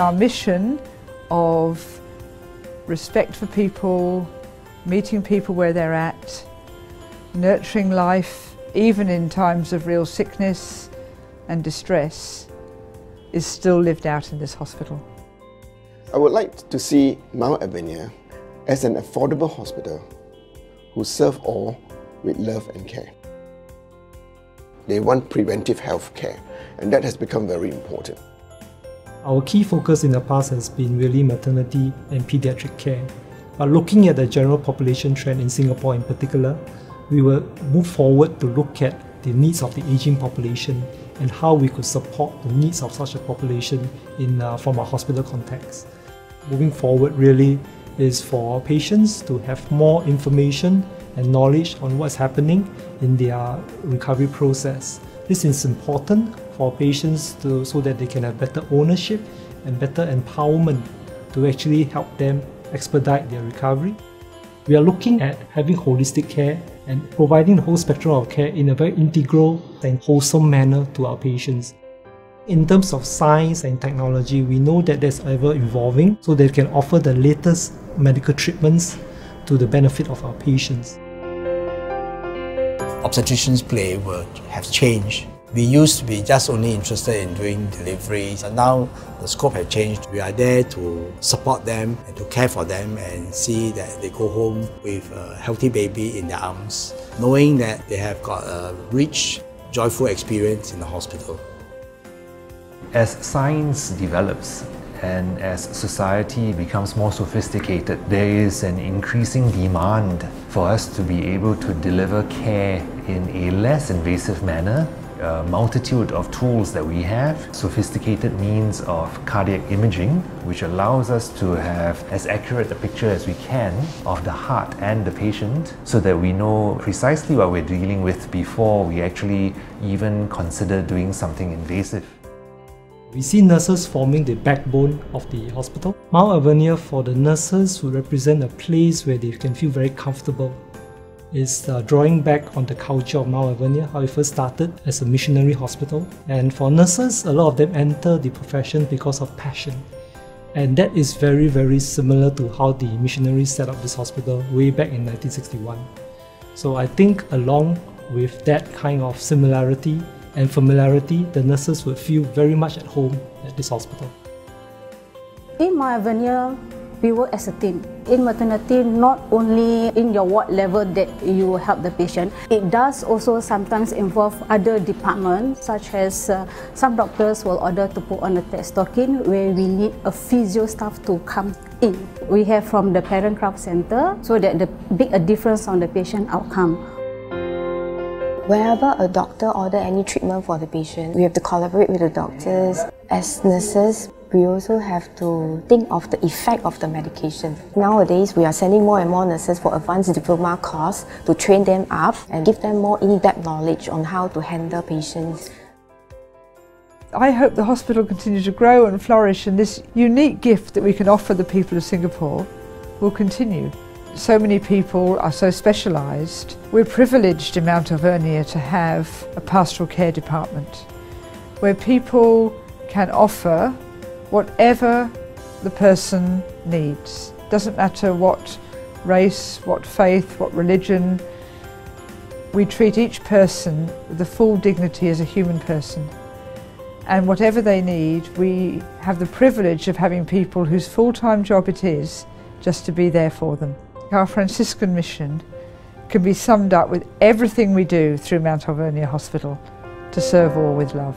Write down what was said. Our mission of respect for people, meeting people where they're at, nurturing life, even in times of real sickness and distress, is still lived out in this hospital. I would like to see Mount Alvernia as an affordable hospital who serve all with love and care. They want preventive health care, and that has become very important. Our key focus in the past has been really maternity and paediatric care. But looking at the general population trend in Singapore in particular, we will move forward to look at the needs of the ageing population and how we could support the needs of such a population from a hospital context. Moving forward really is for patients to have more information and knowledge on what's happening in their recovery process. This is important for patients so that they can have better ownership and better empowerment to actually help them expedite their recovery. We are looking at having holistic care and providing the whole spectrum of care in a very integral and wholesome manner to our patients. In terms of science and technology, we know that that's ever evolving, so they can offer the latest medical treatments to the benefit of our patients. Obstetricians' play has changed. We used to be just only interested in doing deliveries, and now the scope has changed. We are there to support them and to care for them and see that they go home with a healthy baby in their arms, knowing that they have got a rich, joyful experience in the hospital. As science develops and as society becomes more sophisticated, there is an increasing demand for us to be able to deliver care in a less invasive manner. A multitude of tools that we have, sophisticated means of cardiac imaging, which allows us to have as accurate a picture as we can of the heart and the patient, so that we know precisely what we're dealing with before we actually even consider doing something invasive. We see nurses forming the backbone of the hospital. Mount Alvernia for the nurses will represent a place where they can feel very comfortable. It's drawing back on the culture of Mount Alvernia, how it first started as a missionary hospital. And for nurses, a lot of them enter the profession because of passion. And that is very, very similar to how the missionaries set up this hospital way back in 1961. So I think along with that kind of similarity and familiarity, the nurses would feel very much at home at this hospital. In Mount Alvernia, we work as a team. In maternity, not only in your ward level that you help the patient, it does also sometimes involve other departments, such as some doctors will order to put on a TED stocking where we need a physio staff to come in. We have from the Parent Craft Centre, so that the big a difference on the patient outcome. Wherever a doctor orders any treatment for the patient, we have to collaborate with the doctors. As nurses, we also have to think of the effect of the medication. Nowadays, we are sending more and more nurses for advanced diploma course to train them up and give them more in-depth knowledge on how to handle patients. I hope the hospital continues to grow and flourish, and this unique gift that we can offer the people of Singapore will continue. So many people are so specialised. We're privileged in Mount Alvernia to have a pastoral care department where people can offer whatever the person needs. Doesn't matter what race, what faith, what religion. We treat each person with the full dignity as a human person. And whatever they need, we have the privilege of having people whose full-time job it is just to be there for them. Our Franciscan mission can be summed up with everything we do through Mount Alvernia Hospital: to serve all with love.